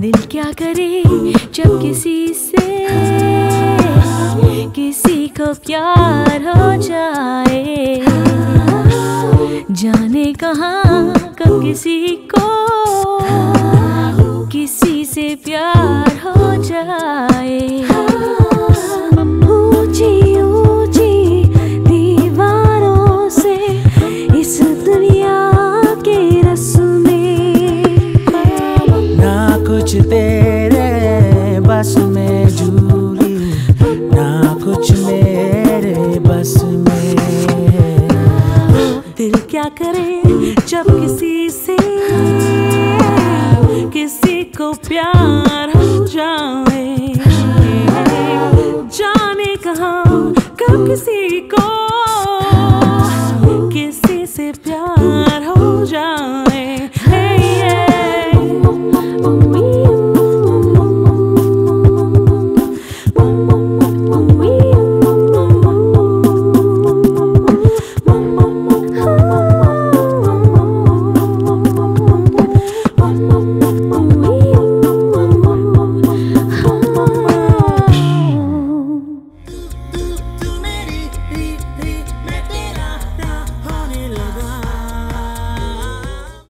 दिल क्या करे जब किसी से किसी को प्यार हो जाए, जाने कहाँ कब किसी को किसी से प्यार हो जाए। कुछ तेरे बस में झूली ना कुछ मेरे बस में, दिल क्या करे जब किसी से किसी को प्यार